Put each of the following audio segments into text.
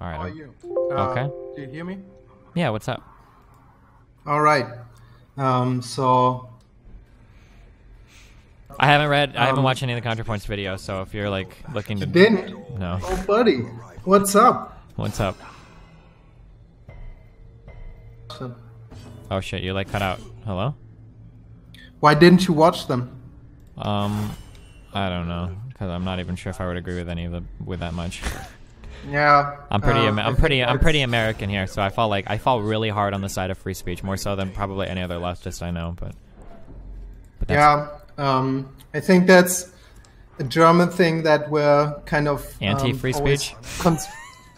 All right. How are you? Okay. Do you hear me? Yeah. What's up? All right. So I haven't read. I haven't watched any of the ContraPoints videos. So if you're like looking, you didn't. No. Oh, buddy. What's up? What's up? Oh shit! You like cut out. Hello? Why didn't you watch them? I don't know, because I'm not even sure if I would agree with any of the that much. Yeah. I'm pretty American here, so I fall really hard on the side of free speech, more so than probably any other leftist I know. But that's, yeah. I think that's a German thing that we're kind of anti-free speech.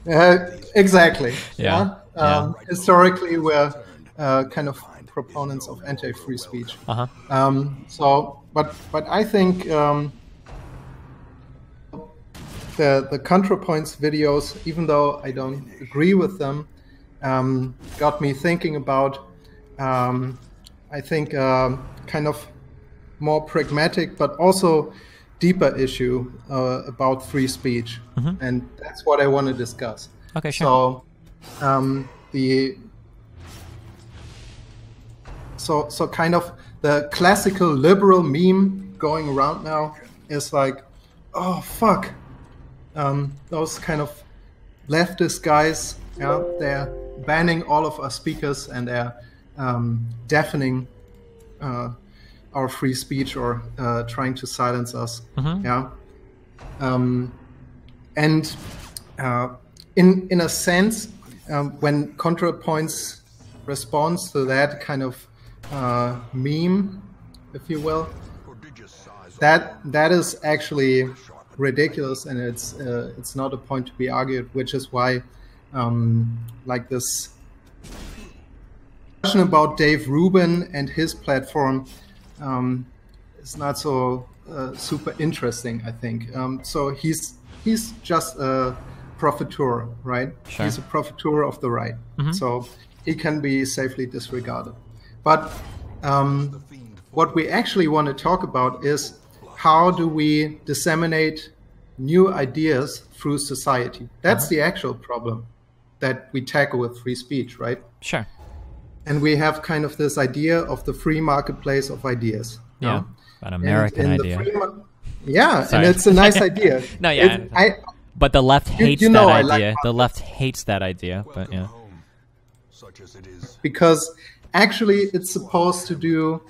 Exactly. Yeah. Yeah. Historically, we're kind of proponents of anti-free speech. Uh-huh. So, but I think the ContraPoints videos, even though I don't agree with them, got me thinking about, I think, kind of more pragmatic, but also deeper issue about free speech. Mm-hmm. And that's what I want to discuss. Okay, sure. So, So kind of the classical liberal meme going around now is like, oh fuck, those kind of leftist guys, yeah, they're banning all of our speakers and they're deafening our free speech or trying to silence us. Mm-hmm. Yeah, and in a sense, when ContraPoints responds to that kind of meme, if you will, that is actually ridiculous, and it's not a point to be argued, which is why like this question about Dave Rubin and his platform is not so super interesting, I think. So he's just a profiteur, right? Sure. He's a profiteur of the right. Mm-hmm. So he can be safely disregarded. But what we actually want to talk about is how do we disseminate new ideas through society? That's the actual problem that we tackle with free speech, right? Sure. And we have kind of this idea of the free marketplace of ideas. Yeah, an American idea. Yeah, sorry. And it's a nice idea. No, yeah. But the left hates that idea. The left hates that idea, but yeah. Such as it is. Because actually, it's supposed to do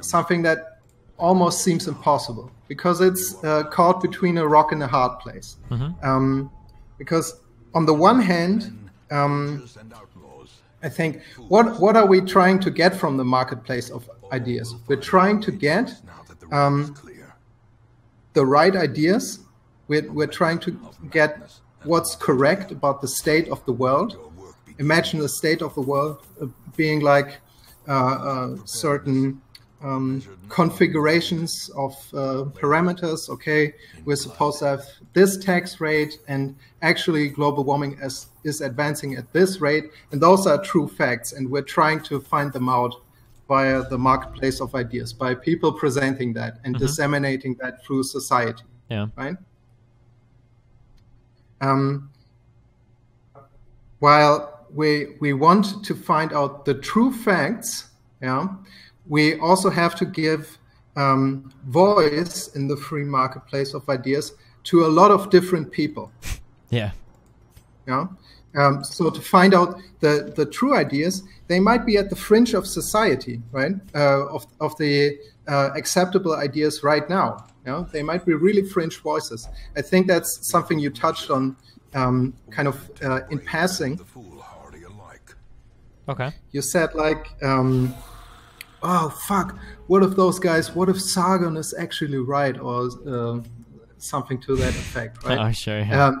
something that almost seems impossible, because it's caught between a rock and a hard place. Mm-hmm. Because on the one hand, I think, what are we trying to get from the marketplace of ideas? We're trying to get the right ideas. We're trying to get what's correct about the state of the world. Imagine the state of the world being like certain configurations of parameters. Okay, we're supposed to have this tax rate, and actually global warming is advancing at this rate. And those are true facts, and we're trying to find them out via the marketplace of ideas, by people presenting that and disseminating that through society. Yeah. Right? While we want to find out the true facts, yeah, we also have to give voice in the free marketplace of ideas to a lot of different people. Yeah. Yeah. So to find out the true ideas, they might be at the fringe of society, right? Of the acceptable ideas right now. Yeah, they might be really fringe voices. I think that's something you touched on kind of in passing. Okay. You said like, oh fuck, what if those guys, what if Sargon is actually right, or something to that effect, right? Oh, sure, yeah.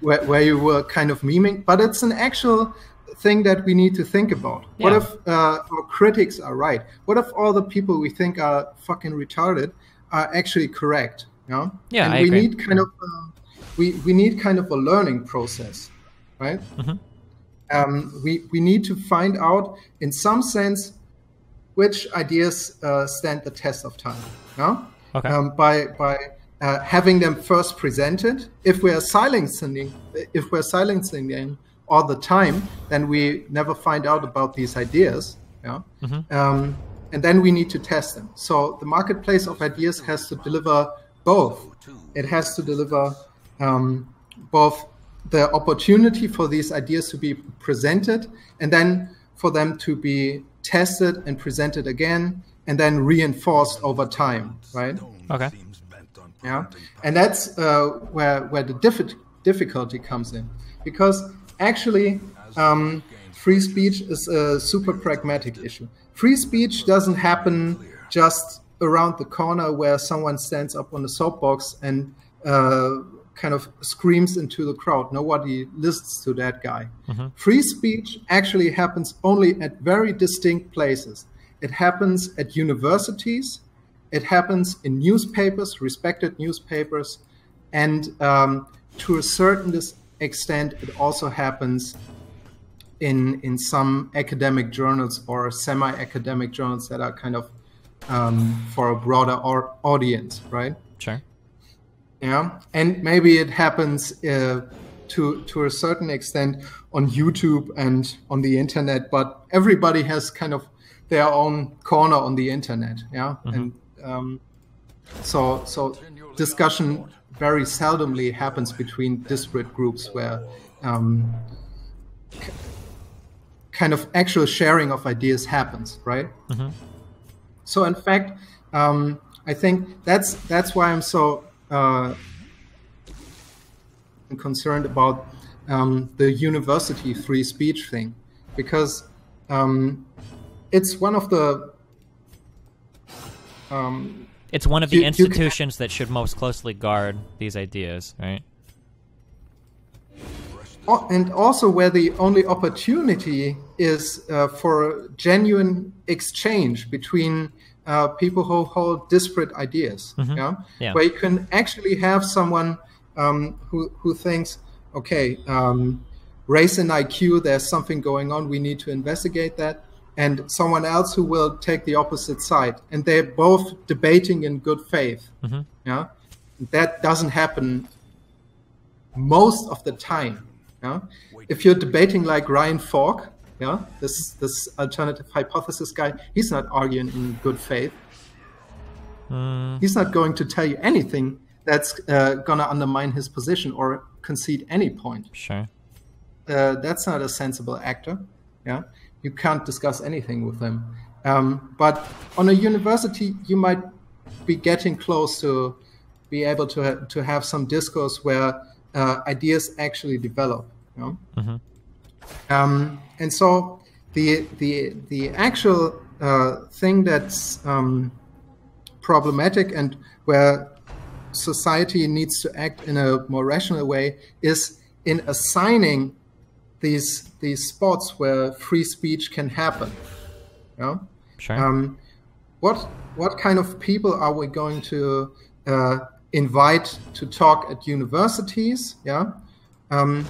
Where you were kind of memeing, but it's an actual thing that we need to think about. Yeah. What if our critics are right? What if all the people we think are fucking retarded are actually correct? You know? Yeah, and we need kind of we need kind of a learning process, right? Mm-hmm. We need to find out, in some sense, which ideas stand the test of time. No? Okay. By having them first presented. If we're silencing them all the time, then we never find out about these ideas. Yeah. Mm-hmm. And then we need to test them. So the marketplace of ideas has to deliver both. It has to deliver both the opportunity for these ideas to be presented, and then for them to be tested and presented again, and then reinforced over time, right? Okay. Yeah, and that's where the difficulty comes in, because actually free speech is a super pragmatic issue. Free speech doesn't happen just around the corner where someone stands up on a soapbox and kind of screams into the crowd. Nobody listens to that guy. Mm-hmm. Free speech actually happens only at very distinct places. It happens at universities. It happens in newspapers, respected newspapers, and to a certain extent, it also happens in some academic journals or semi-academic journals that are kind of for a broader audience, right? Sure. Yeah, and maybe it happens to a certain extent on YouTube and on the internet, but everybody has kind of their own corner on the internet, yeah? Mm-hmm. And so discussion very seldomly happens between disparate groups where kind of actual sharing of ideas happens, right? Mm-hmm. So in fact, I think that's why I'm so concerned about the university free speech thing, because it's one of the the institutions that should most closely guard these ideas, right? Oh, and also where the only opportunity is for genuine exchange between people who hold disparate ideas. Mm-hmm. Yeah? Yeah. Where you can actually have someone who thinks, okay, race and IQ, there's something going on, we need to investigate that, and someone else who will take the opposite side, and they're both debating in good faith. Mm-hmm. Yeah, that doesn't happen most of the time. Yeah, if you're debating like Ryan Falk, yeah, this alternative hypothesis guy, he's not arguing in good faith. He's not going to tell you anything that's gonna undermine his position or concede any point. Sure, that's not a sensible actor. Yeah. You can't discuss anything with them. But on a university, you might be getting close to be able to have some discourse where ideas actually develop. You know? Mm-hmm. And so the actual thing that's problematic and where society needs to act in a more rational way is in assigning these spots where free speech can happen. Yeah? Sure. What kind of people are we going to invite to talk at universities? Yeah. Who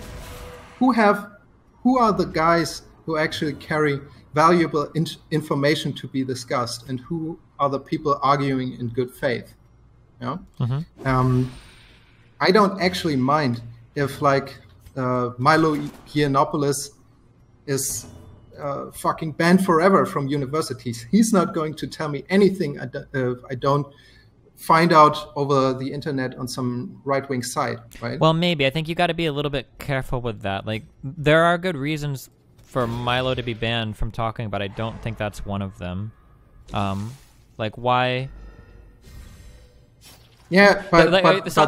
are the guys who actually carry valuable information to be discussed, and who are the people arguing in good faith? Yeah. Mm-hmm. I don't actually mind if, like, Milo Yiannopoulos is fucking banned forever from universities. He's not going to tell me anything I don't find out over the internet on some right-wing site, right? Well, maybe. I think you got to be a little bit careful with that. Like, there are good reasons for Milo to be banned from talking, but I don't think that's one of them. Like, why... Yeah, but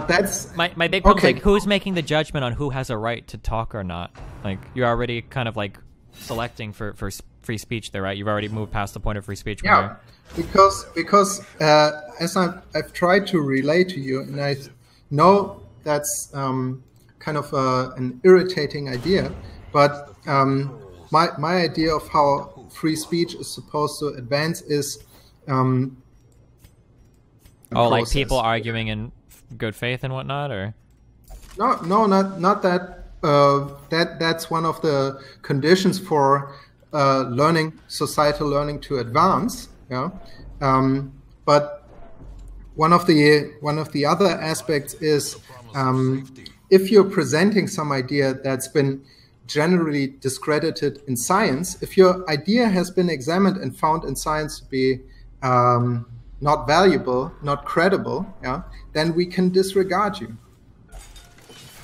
that's... My big problem is, like, who's making the judgment on who has a right to talk or not? Like, you're already kind of, like, selecting for free speech there, right? You've already moved past the point of free speech. Yeah, because as I've tried to relay to you, and I know that's kind of an irritating idea, but my idea of how free speech is supposed to advance is... like people arguing in good faith and whatnot, or no, not that. That's one of the conditions for societal learning to advance. Yeah, but One of the other aspects is if you're presenting some idea that's been generally discredited in science, if your idea has been examined and found in science to be not valuable, not credible, yeah, then we can disregard you.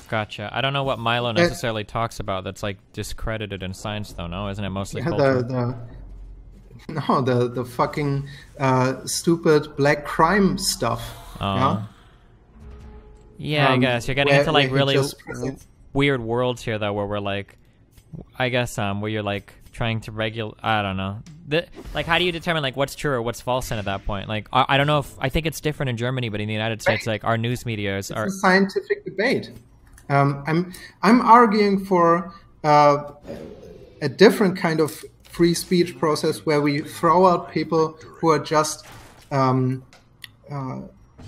Gotcha. I don't know what Milo necessarily talks about that's like discredited in science, though. No, isn't it mostly culture? No, the fucking stupid black crime stuff. Oh. Yeah, I guess you're getting into like really weird worlds here, though, where we're like, I guess where you're like trying to regulate. I don't know. Like, how do you determine like what's true or what's false? And at that point, like, I don't know if I think it's different in Germany, but in the United States, like our news media is a scientific debate. I'm arguing for a different kind of free speech process where we throw out people who are just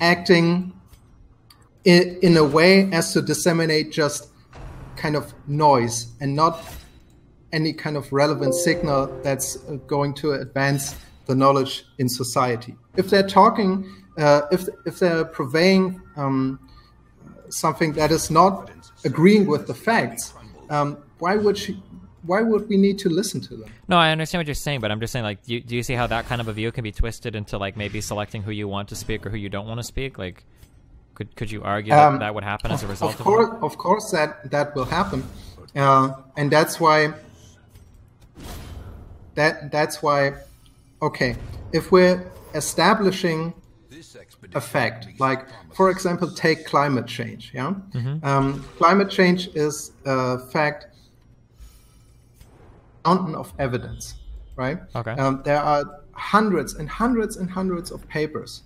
acting in a way as to disseminate just kind of noise and not any kind of relevant signal that's going to advance the knowledge in society. If they're talking, if they're purveying something that is not agreeing with the facts, why would we need to listen to them? No, I understand what you're saying, but I'm just saying, like, do you see how that kind of a view can be twisted into, like, maybe selecting who you want to speak or who you don't want to speak? Like, could you argue that that would happen as a result of course, that? Of course that will happen. And that's why, okay, if we're establishing a fact, like, for example, take climate change, yeah? Mm-hmm. Climate change is a fact, mountain of evidence, right? Okay. There are hundreds and hundreds and hundreds of papers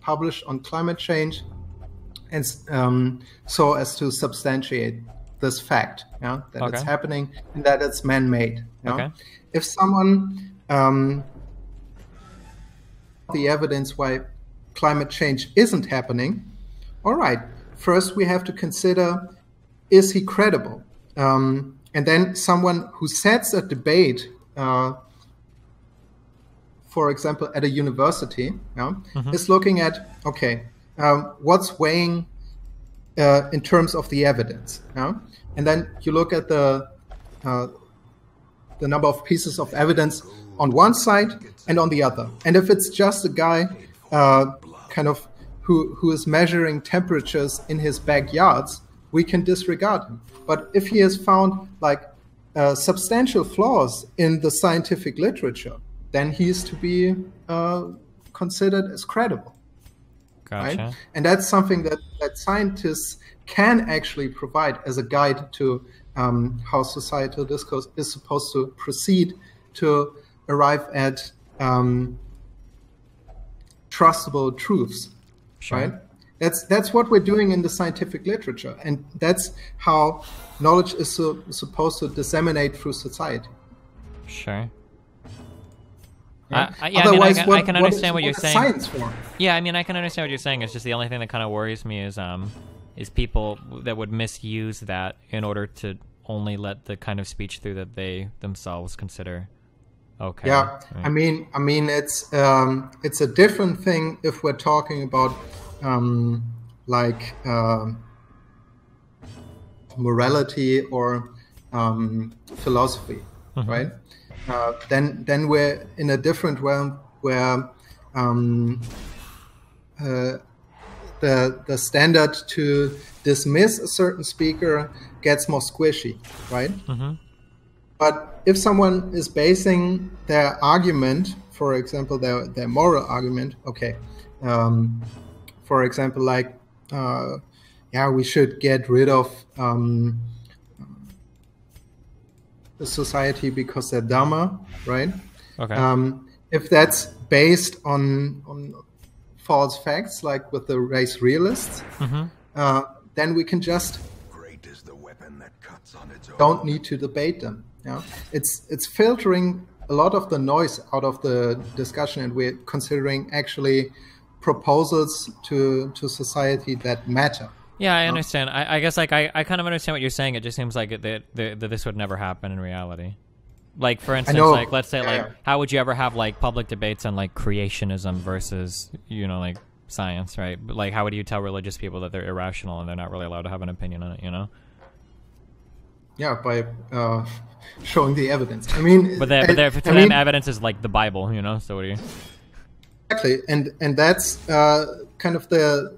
published on climate change, and so as to substantiate this fact, yeah, that it's happening and that it's man-made. Yeah? Okay. If someone the evidence why climate change isn't happening, all right. First, we have to consider: is he credible? And then someone who sets a debate, for example, at a university, yeah, mm-hmm. is looking at, okay, what's weighing in terms of the evidence. Yeah? And then you look at the number of pieces of evidence on one side and on the other. And if it's just a guy kind of who is measuring temperatures in his backyards, we can disregard him. But if he has found like substantial flaws in the scientific literature, then he is to be considered as credible. Gotcha. Right? And that's something that scientists can actually provide as a guide to how societal discourse is supposed to proceed to arrive at trustable truths, sure. Right? That's what we're doing in the scientific literature, and that's how knowledge is supposed to disseminate through society. Sure. Right? Yeah, otherwise, I mean, I can understand what you're saying. Science for? Yeah, I mean, I can understand what you're saying. It's just the only thing that kind of worries me is people that would misuse that in order to only let the kind of speech through that they themselves consider. Okay. Yeah, right. I mean, it's a different thing if we're talking about. Like morality or philosophy, mm-hmm. right? Then we're in a different realm where the standard to dismiss a certain speaker gets more squishy, right? Mm-hmm. But if someone is basing their argument, for example, their moral argument, okay. For example, like, yeah, we should get rid of the society because they're dumber, right? Okay. If that's based on false facts, like with the race realists, mm-hmm. Then we can just don't need to debate them. Yeah? It's filtering a lot of the noise out of the discussion, and we're considering actually proposals to society that matter. Yeah, I understand. I guess like I kind of understand what you're saying. It just seems like that this would never happen in reality. Like, for instance, like let's say, like, how would you ever have like public debates on like creationism versus, you know, like science, right? But like, how would you tell religious people that they're irrational and they're not really allowed to have an opinion on it, you know? Yeah, by showing the evidence. I mean, but to them, evidence is like the Bible, you know. So what do you? Exactly, and that's kind of the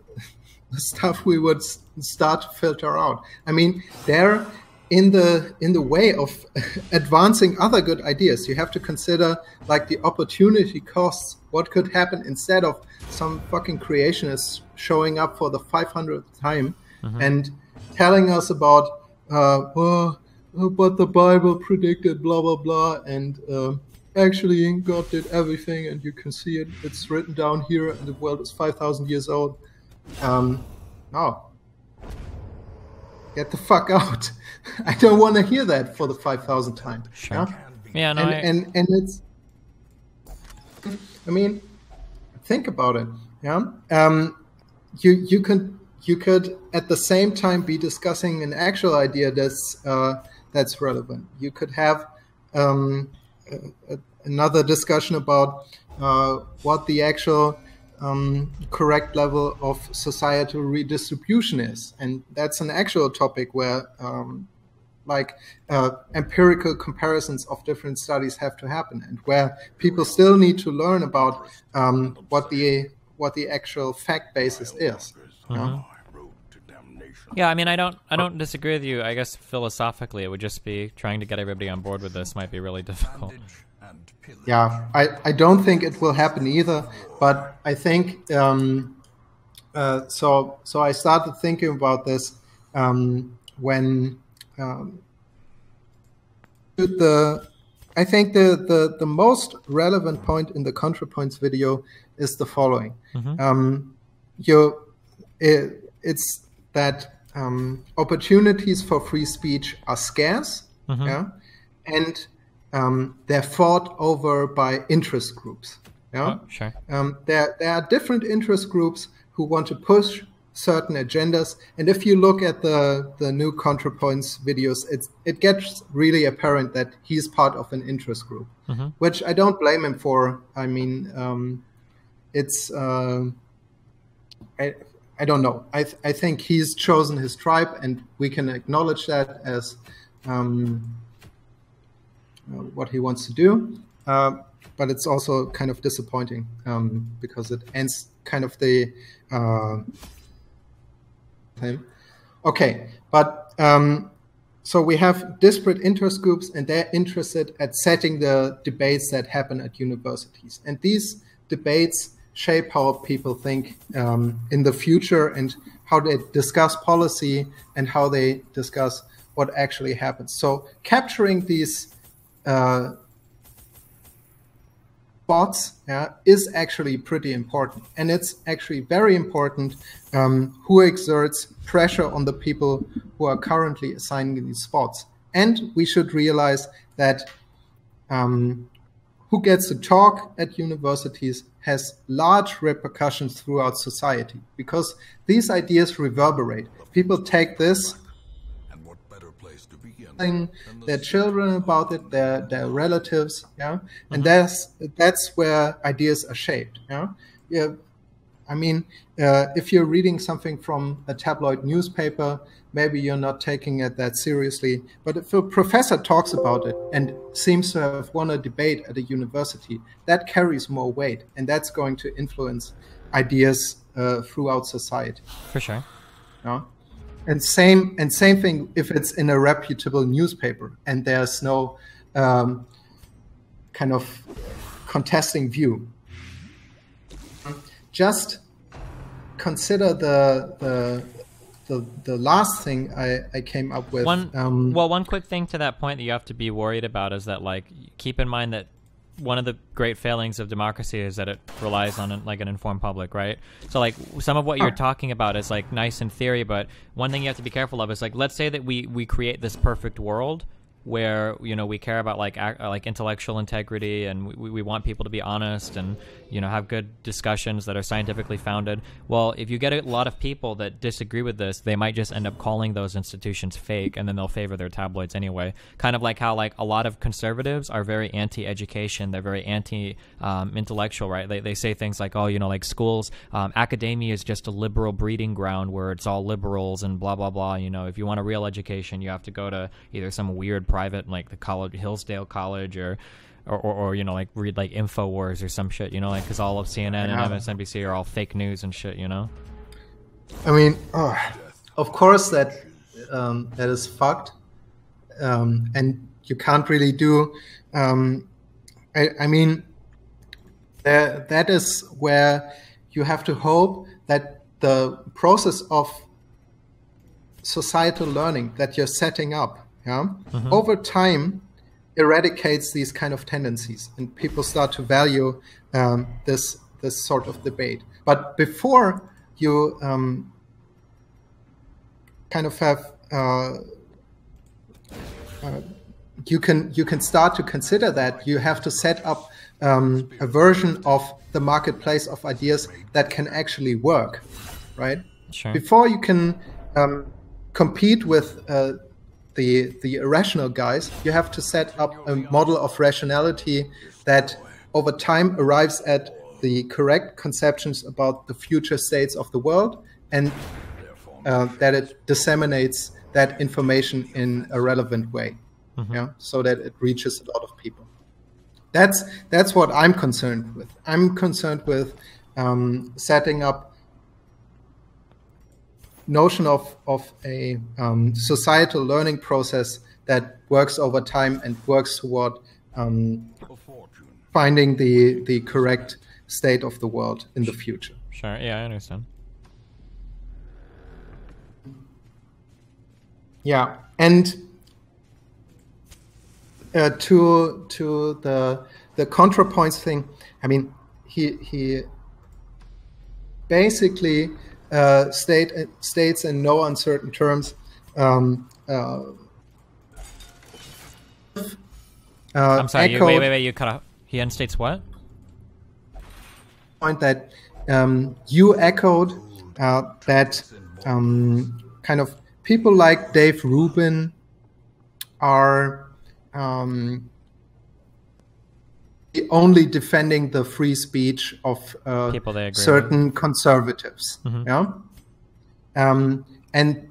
stuff we would start to filter out. I mean, they're in the way of advancing other good ideas. You have to consider like the opportunity costs. What could happen instead of some fucking creationist showing up for the 500th time and telling us about. But the Bible predicted blah blah blah, and actually God did everything, and you can see it. It's written down here, and the world is 5,000 years old. No, get the fuck out! I don't want to hear that for the 5,000th time. Sure. Yeah, no, and it's. I mean, think about it. Yeah, you could at the same time be discussing an actual idea that's relevant. You could have another discussion about what the actual correct level of societal redistribution is, and that's an actual topic where empirical comparisons of different studies have to happen, and where people still need to learn about what the actual fact basis is. Yeah, I mean, I don't disagree with you. I guess philosophically, it would just be trying to get everybody on board with this might be really difficult. Yeah, I don't think it will happen either. But I think so I started thinking about this I think the most relevant point in the ContraPoints video is the following. It's that opportunities for free speech are scarce, and they're fought over by interest groups. Yeah, oh, sure. There are different interest groups who want to push certain agendas, and if you look at the new ContraPoints videos, it gets really apparent that he's part of an interest group, which I don't blame him for. I mean, I don't know. I think he's chosen his tribe, and we can acknowledge that as what he wants to do. But it's also kind of disappointing because it ends kind of the time. Okay, but so we have disparate interest groups, and they're interested at setting the debates that happen at universities, and these debates shape how people think in the future, and how they discuss policy, and how they discuss what actually happens. So capturing these bots is actually pretty important, and it's actually very important who exerts pressure on the people who are currently assigning these spots. And we should realize that who gets to talk at universities has large repercussions throughout society, because these ideas reverberate. People take this, and what better place to begin, telling their children about it, their relatives, and that's where ideas are shaped. I mean, if you're reading something from a tabloid newspaper, maybe you're not taking it that seriously. But if a professor talks about it and seems to have won a debate at a university, that carries more weight, and that's going to influence ideas throughout society. For sure. Yeah? And same thing if it's in a reputable newspaper and there's no kind of contesting view. Just consider the last thing I came up with. One quick thing to that point that you have to be worried about is that, like, keep in mind that one of the great failings of democracy is that it relies on an informed public, right? So, like, some of what you're talking about is, like, nice in theory, but one thing you have to be careful of is, like, let's say that we create this perfect world, where, you know, we care about like intellectual integrity, and we want people to be honest and, you know, have good discussions that are scientifically founded. Well, if you get a lot of people that disagree with this, they might just end up calling those institutions fake, and then they'll favor their tabloids anyway. Kind of like how like a lot of conservatives are very anti-education. They're very anti-intellectual, right? They say things like, oh, you know, like schools, academia is just a liberal breeding ground where it's all liberals and blah, blah, blah. You know, if you want a real education, you have to go to either some weird private, like the college, Hillsdale College, or you know, like read like InfoWars or some shit, you know, like, because all of CNN and MSNBC are all fake news and shit, you know. I mean, of course that that is fucked, and you can't really do. I mean, that is where you have to hope that the process of societal learning that you're setting up, yeah, mm-hmm, over time eradicates these kind of tendencies, and people start to value this sort of debate. But before you kind of have, you can start to consider that, you have to set up a version of the marketplace of ideas that can actually work, right? Sure. Before you can compete with the irrational guys, you have to set up a model of rationality that over time arrives at the correct conceptions about the future states of the world, and that it disseminates that information in a relevant way, mm-hmm, yeah, so that it reaches a lot of people. That's what I'm concerned with. I'm concerned with setting up notion of a societal learning process that works over time and works toward finding the correct state of the world in the future. Sure, yeah, I understand. Yeah, and to the ContraPoints thing, I mean, he basically states in no uncertain terms I'm sorry, wait, you cut off. He unstates what? Point that you echoed that kind of people like Dave Rubin are only defending the free speech of certain conservatives, mm-hmm, yeah, and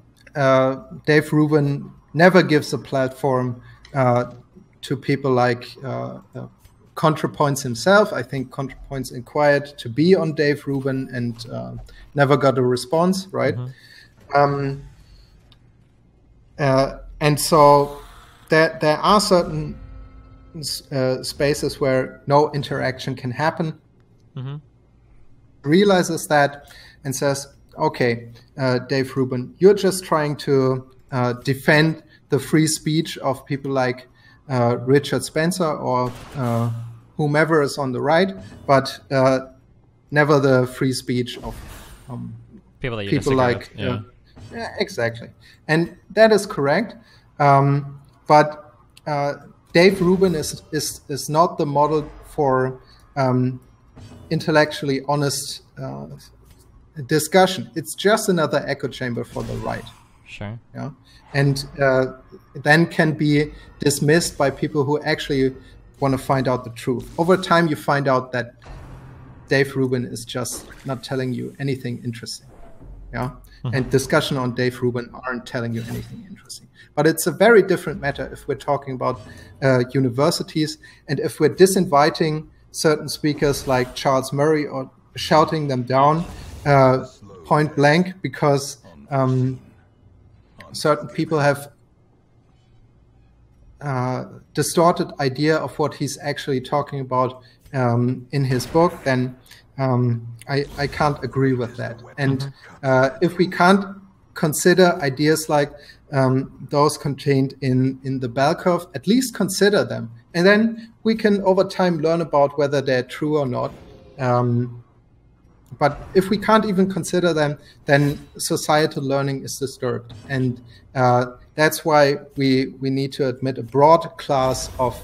Dave Rubin never gives a platform to people like ContraPoints himself. I think ContraPoints inquired to be on Dave Rubin and never got a response, right? Mm-hmm. And so there are certain spaces where no interaction can happen, mm-hmm, realizes that and says, okay, Dave Rubin, you're just trying to defend the free speech of people like Richard Spencer or whomever is on the right, but never the free speech of people that you disagree like with. Yeah. Yeah, exactly. And that is correct, but Dave Rubin is not the model for intellectually honest discussion. It's just another echo chamber for the right. Sure. Yeah, and then can be dismissed by people who actually want to find out the truth. Over time, you find out that Dave Rubin is just not telling you anything interesting. Yeah. Mm-hmm. And discussion on Dave Rubin aren't telling you anything interesting. But it's a very different matter if we're talking about universities, and if we're disinviting certain speakers like Charles Murray or shouting them down point blank because certain people have distorted idea of what he's actually talking about in his book, then I can't agree with that. And if we can't consider ideas like those contained in the bell curve, at least consider them. And then we can over time learn about whether they're true or not. But if we can't even consider them, then societal learning is disturbed. And That's why we need to admit a broad class of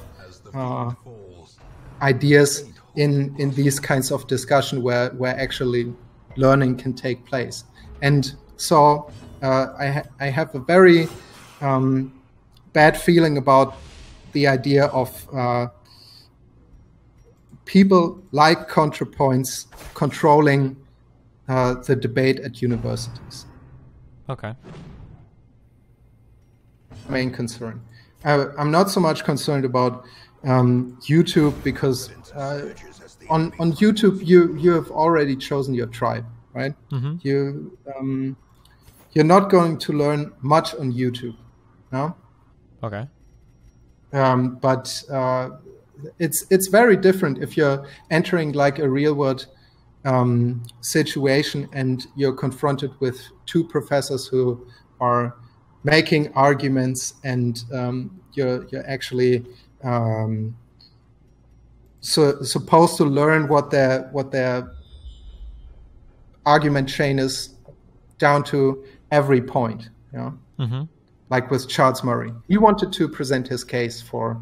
ideas in these kinds of discussion where actually learning can take place. And so I have a very bad feeling about the idea of people like ContraPoints controlling the debate at universities. Okay. Main concern. I'm not so much concerned about YouTube, because on YouTube you have already chosen your tribe, right? Mm-hmm. You're not going to learn much on YouTube, no? Okay. But it's very different if you're entering like a real world situation and you're confronted with two professors who are making arguments, and you're actually supposed to learn what their argument chain is down to every point, you know? Mm-hmm. Like with Charles Murray, he wanted to present his case for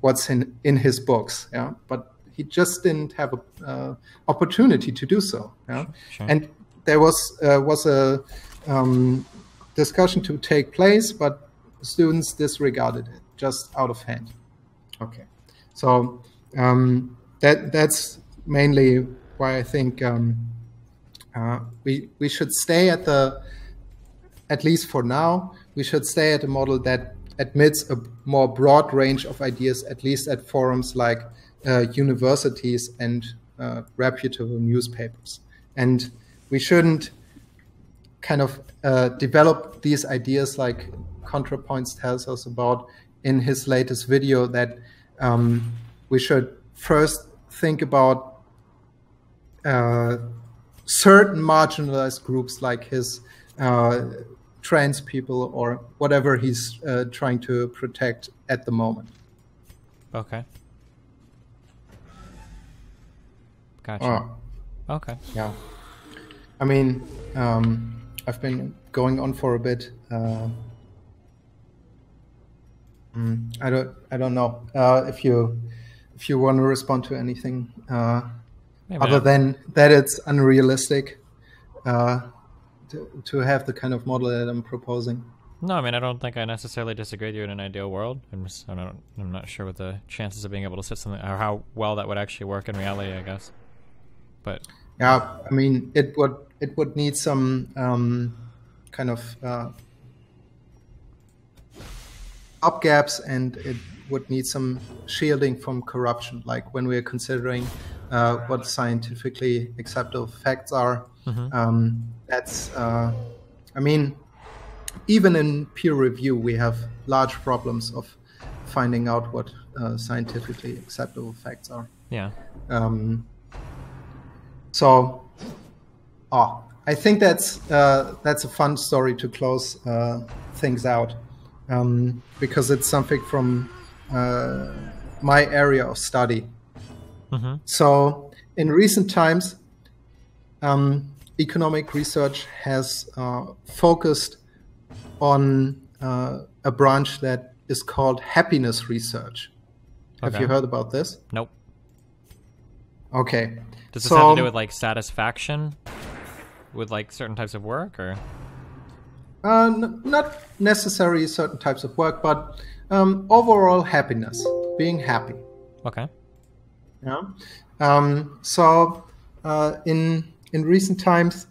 what's in his books, yeah, but he just didn't have a opportunity to do so. Yeah? Sure. And there was a discussion to take place, but students disregarded it just out of hand. Okay, so that's mainly why I think we should stay at the, at least for now, we should stay at a model that admits a more broad range of ideas, at least at forums like universities and reputable newspapers. And we shouldn't kind of develop these ideas like ContraPoints tells us about in his latest video, that we should first think about certain marginalized groups like his trans people or whatever he's trying to protect at the moment. Okay. Gotcha. Oh. Okay. Yeah. I mean, I've been going on for a bit. I don't know if you want to respond to anything other than that it's unrealistic to have the kind of model that I'm proposing. No, I mean, I don't think I necessarily disagree with you in an ideal world. I'm not sure what the chances of being able to sit something or how well that would actually work in reality, I guess. But yeah, I mean, it would need some kind of up gaps, and it would need some shielding from corruption, like when we're considering what scientifically acceptable facts are. Mm-hmm. I mean, even in peer review, we have large problems of finding out what scientifically acceptable facts are. Yeah. So I think that's a fun story to close things out, because it's something from my area of study. Mm-hmm. So in recent times, economic research has focused on a branch that is called happiness research. Okay. Have you heard about this? Nope. Okay. Does this have to do with like satisfaction with like certain types of work, or? Not necessarily certain types of work, but overall happiness, being happy. Okay. Yeah. In recent times,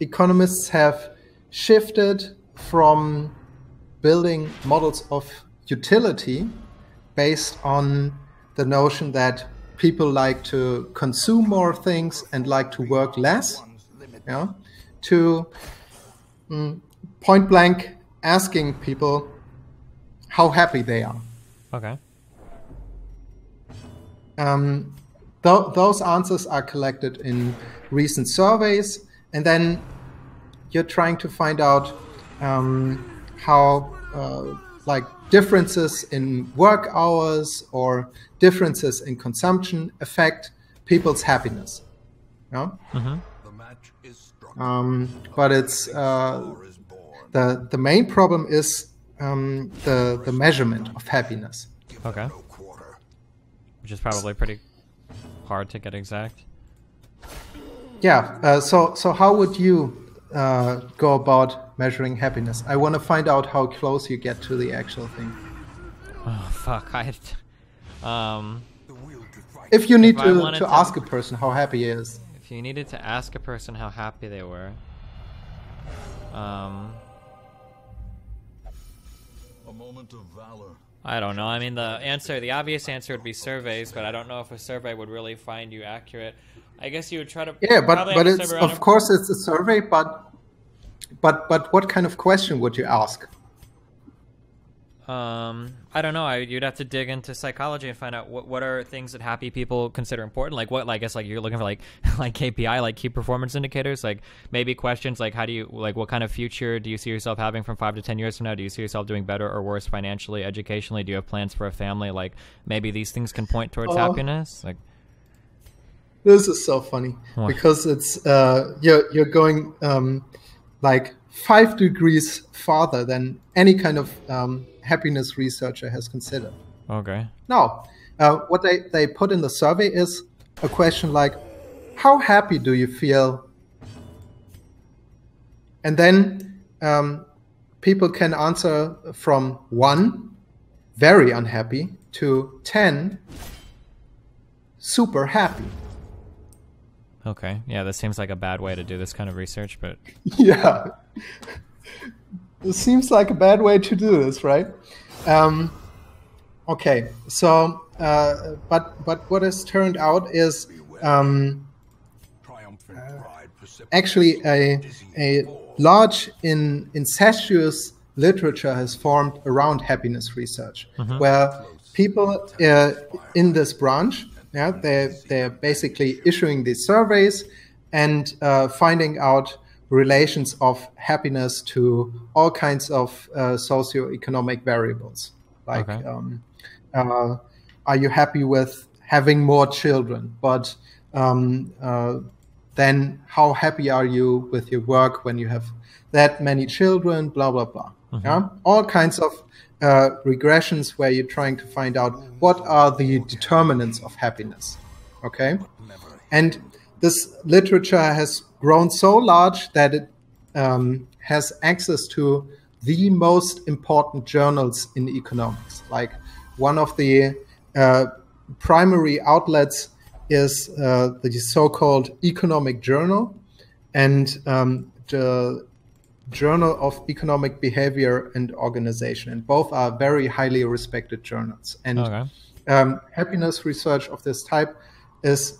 economists have shifted from building models of utility based on the notion that people like to consume more things and like to work less, yeah, to point blank asking people how happy they are. Okay. Those answers are collected in recent surveys, and then you're trying to find out how like differences in work hours or differences in consumption affect people's happiness. Yeah? Mm-hmm. But it's The main problem is the measurement of happiness. Okay. Which is probably pretty hard to get exact. Yeah. So how would you go about measuring happiness? I want to find out how close you get to the actual thing. Oh fuck! If you need to ask a person how happy he is. If you needed to ask a person how happy they were. A moment of valor. I don't know. I mean, the obvious answer would be surveys, but I don't know if a survey would really find you accurate. I guess you would try to. Yeah, but it's, of course it's a survey, but what kind of question would you ask? I don't know. You'd have to dig into psychology and find out what are things that happy people consider important. Like what? I guess like you're looking for like KPI, like key performance indicators. Like maybe questions like how do you what kind of future do you see yourself having from 5 to 10 years from now? Do you see yourself doing better or worse financially, educationally? Do you have plans for a family? Like maybe these things can point towards happiness. Like this is so funny because it's you're going like 5 degrees farther than any kind of happiness researcher has considered. Okay. Now, what they put in the survey is a question like, how happy do you feel? And then people can answer from 1, very unhappy, to 10, super happy. Okay. Yeah, that seems like a bad way to do this kind of research, but... yeah. It seems like a bad way to do this, right? Okay, so but what has turned out is actually a large incestuous literature has formed around happiness research, where people in this branch, they're basically issuing these surveys and finding out relations of happiness to all kinds of socioeconomic variables, like are you happy with having more children, but then how happy are you with your work when you have that many children, blah blah blah. Yeah? All kinds of regressions where you're trying to find out what are the determinants of happiness. Okay, and this literature has grown so large that it has access to the most important journals in economics. Like one of the primary outlets is the so-called Economic Journal and the Journal of Economic Behavior and Organization. And both are very highly respected journals. And happiness research of this type is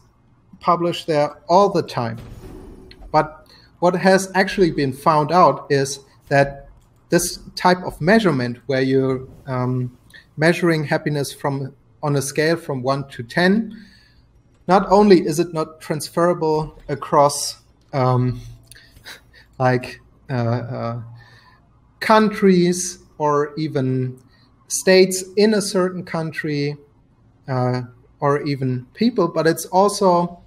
published there all the time. But what has actually been found out is that this type of measurement, where you're measuring happiness from on a scale from 1 to 10, not only is it not transferable across countries or even states in a certain country or even people, but it's also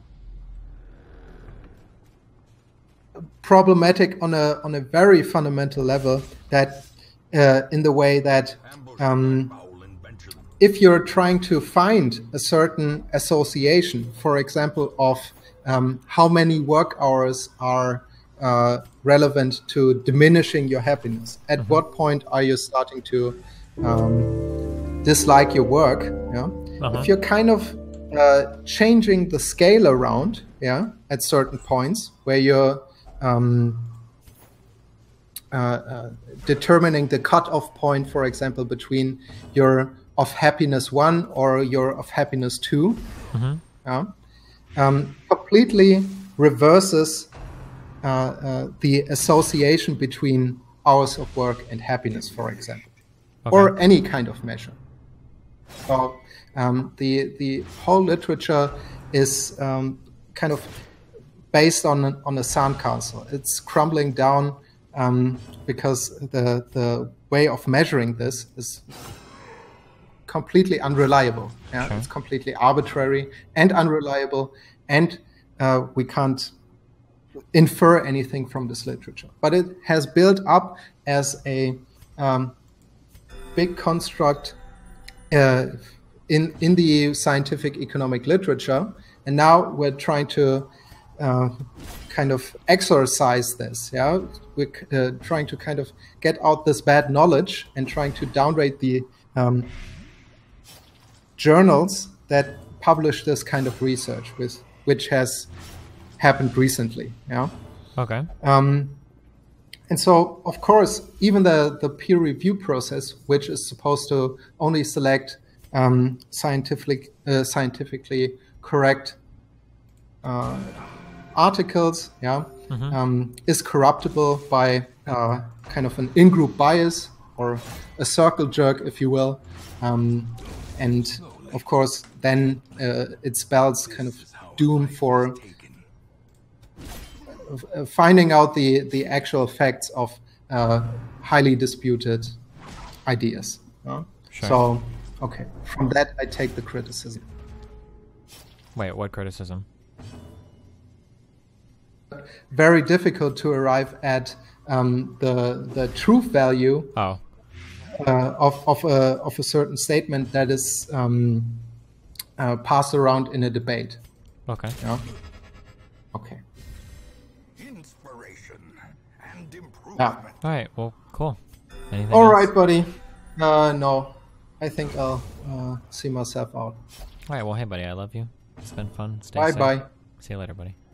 problematic on a very fundamental level, that in the way that if you're trying to find a certain association, for example, of how many work hours are relevant to diminishing your happiness, at what point are you starting to dislike your work? If you're kind of changing the scale around, at certain points where you're determining the cutoff point, for example, between your of happiness 1 or your of happiness 2, completely reverses the association between hours of work and happiness, for example, or any kind of measure. So the whole literature is kind of based on a sandcastle. It's crumbling down because the way of measuring this is completely unreliable. Yeah? It's completely arbitrary and unreliable, and we can't infer anything from this literature. But it has built up as a big construct in the scientific economic literature. And now we're trying to kind of exorcise this. Yeah, we're trying to kind of get out this bad knowledge and trying to downrate the journals that publish this kind of research, with which has happened recently. Yeah. Okay. And so, of course, even the peer review process, which is supposed to only select scientifically correct articles, yeah, mm-hmm. Is corruptible by kind of an in-group bias or a circle jerk, if you will. And of course, then it spells kind of doom for finding out the actual facts of highly disputed ideas. Yeah? Sure. So, okay, from that I take the criticism. Wait, what criticism? Very difficult to arrive at the truth value. Oh. Of a certain statement that is passed around in a debate. Okay. Yeah? Okay. Inspiration and improvement. Yeah. All right. Well, cool. Anything all else? Right, buddy. No, I think I'll see myself out. All right. Well, hey, buddy. I love you. It's been fun. Stay safe. Bye. See you later, buddy.